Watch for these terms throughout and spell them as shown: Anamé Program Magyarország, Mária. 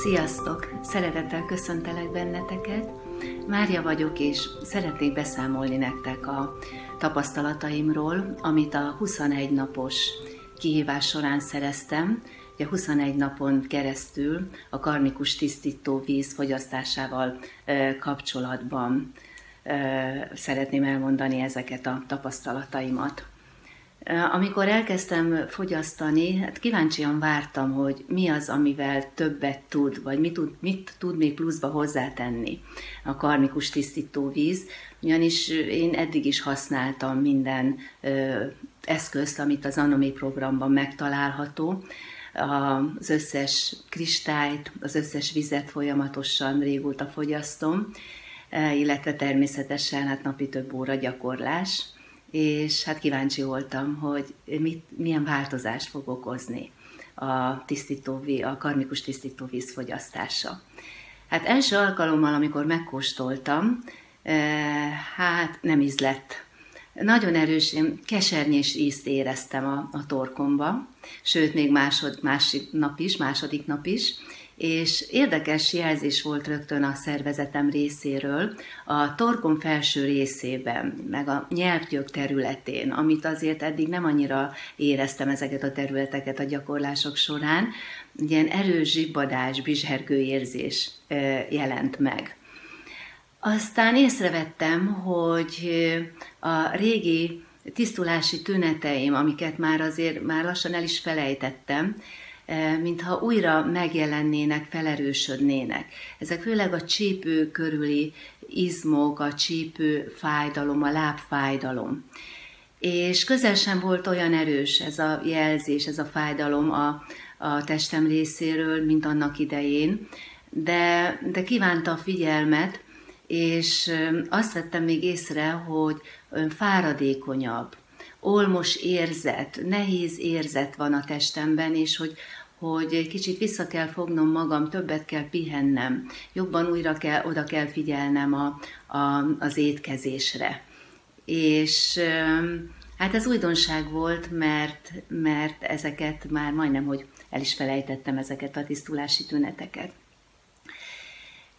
Sziasztok! Szeretettel köszöntelek benneteket. Mária vagyok, és szeretnék beszámolni nektek a tapasztalataimról, amit a 21 napos kihívás során szereztem. Ugye 21 napon keresztül a karmikus tisztító víz fogyasztásával kapcsolatban szeretném elmondani ezeket a tapasztalataimat. Amikor elkezdtem fogyasztani, hát kíváncsian vártam, hogy mi az, amivel többet tud, vagy mit tud még pluszba hozzátenni a karmikus tisztítóvíz, ugyanis én eddig is használtam minden eszközt, amit az Anamé programban megtalálható, az összes kristályt, az összes vizet folyamatosan régóta fogyasztom, illetve természetesen hát napi több óra gyakorlás, és hát kíváncsi voltam, hogy milyen változást fog okozni a karmikus tisztítóvíz fogyasztása. Hát első alkalommal, amikor megkóstoltam, hát nem ízlett. Nagyon erős, kesernyés ízt éreztem a torkomba, sőt, még második nap is, és érdekes jelzés volt rögtön a szervezetem részéről, a torkom felső részében, meg a nyelvgyök területén, amit azért eddig nem annyira éreztem ezeket a területeket a gyakorlások során, ilyen erős zsibbadás, bizsergő érzés jelent meg. Aztán észrevettem, hogy a régi tisztulási tüneteim, amiket már azért lassan el is felejtettem, mintha újra megjelennének, felerősödnének. Ezek főleg a csípő körüli izmok, a csípő fájdalom, a lábfájdalom. És közel sem volt olyan erős ez a jelzés, ez a fájdalom a testem részéről, mint annak idején, de kívánta a figyelmet, és azt vettem még észre, hogy fáradékonyabb, olmos érzet, nehéz érzet van a testemben, és hogy egy kicsit vissza kell fognom magam, többet kell pihennem, jobban oda kell figyelnem az étkezésre. És hát ez újdonság volt, mert ezeket már majdnem, hogy el is felejtettem ezeket a tisztulási tüneteket.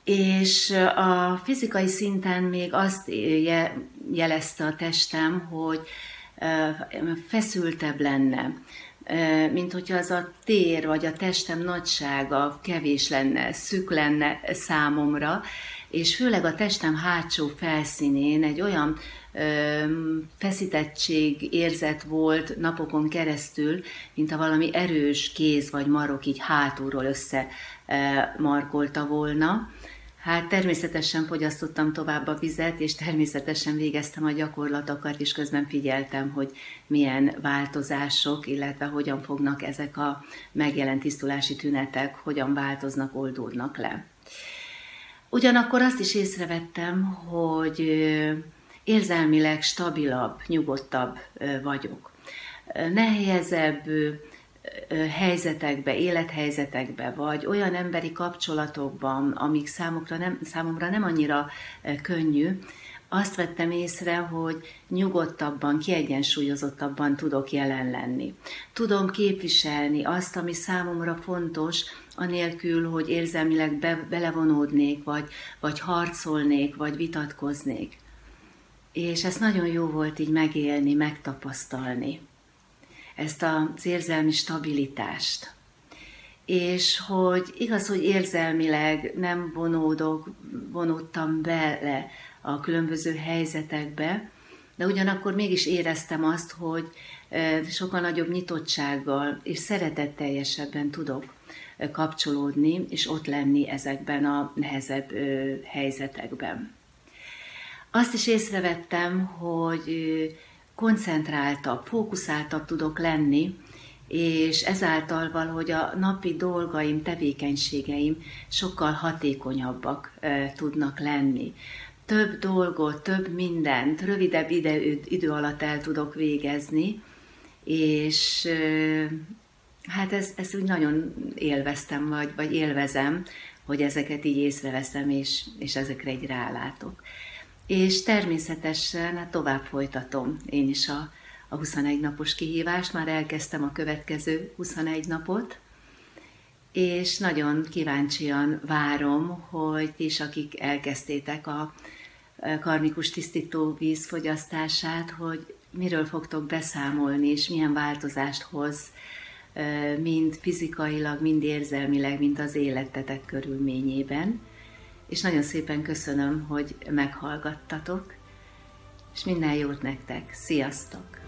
És a fizikai szinten még azt jelezte a testem, hogy feszültebb lenne, mint hogyha az a tér vagy a testem nagysága kevés lenne, szűk lenne számomra, és főleg a testem hátsó felszínén egy olyan feszítettség érzet volt napokon keresztül, mint ha valami erős kéz vagy marok így hátulról összemarkolta volna. Hát természetesen fogyasztottam tovább a vizet, és természetesen végeztem a gyakorlatokat, és közben figyeltem, hogy milyen változások, illetve hogyan fognak ezek a megjelent tisztulási tünetek, hogyan változnak, oldódnak le. Ugyanakkor azt is észrevettem, hogy érzelmileg stabilabb, nyugodtabb vagyok. Nehezebb helyzetekbe, élethelyzetekbe, vagy olyan emberi kapcsolatokban, amik számomra nem annyira könnyű, azt vettem észre, hogy nyugodtabban, kiegyensúlyozottabban tudok jelen lenni. Tudom képviselni azt, ami számomra fontos, anélkül, hogy érzelmileg belevonódnék, vagy harcolnék, vagy vitatkoznék. És ez nagyon jó volt így megélni, megtapasztalni, ezt az érzelmi stabilitást. És hogy igaz, hogy érzelmileg nem vonódtam bele a különböző helyzetekbe, de ugyanakkor mégis éreztem azt, hogy sokkal nagyobb nyitottsággal és szeretetteljesebben tudok kapcsolódni, és ott lenni ezekben a nehezebb helyzetekben. Azt is észrevettem, hogy koncentráltabb, fókuszáltabb tudok lenni, és ezáltal valahogy a napi dolgaim, tevékenységeim sokkal hatékonyabbak tudnak lenni. Több dolgot, több mindent rövidebb idő alatt el tudok végezni, és hát ezt úgy nagyon élveztem, vagy élvezem, hogy ezeket így észreveszem, és ezekre így rálátok. És természetesen hát tovább folytatom én is a 21 napos kihívást, már elkezdtem a következő 21 napot, és nagyon kíváncsian várom, hogy ti is, akik elkezdtétek a karmikus tisztító víz fogyasztását, hogy miről fogtok beszámolni, és milyen változást hoz, mind fizikailag, mind érzelmileg, mind az életetek körülményében. És nagyon szépen köszönöm, hogy meghallgattatok, és minden jót nektek. Sziasztok!